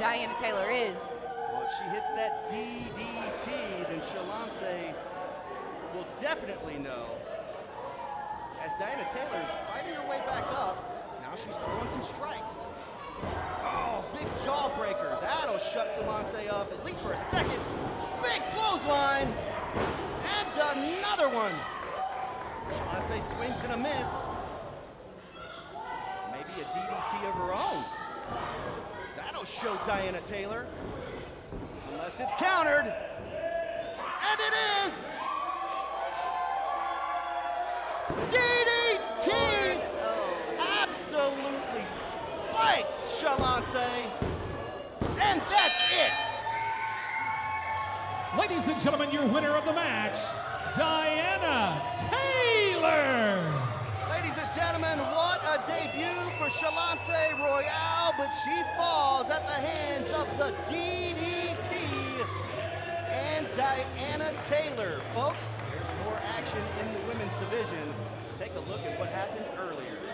Diana Taylor is. Well, if she hits that DDT, then Shalonce will definitely know. As Diana Taylor is fighting her way back up, now she's throwing some strikes. Oh, big jawbreaker. That'll shut Shalonce up, at least for a second. Big clothesline. And another one. Shalonce swings and a miss. Maybe a DDT of her own. That'll show Diana Taylor. Unless it's countered. And it is! DDT! Absolutely spikes Shalonce. And that's it! Ladies and gentlemen, your winner of the match, Diana Taylor! Ladies and gentlemen, what a debut for Shalonce Royale, but she falls at the hands of the DDT and Diana Taylor. Folks, there's more action in the women's division. Take a look at what happened earlier.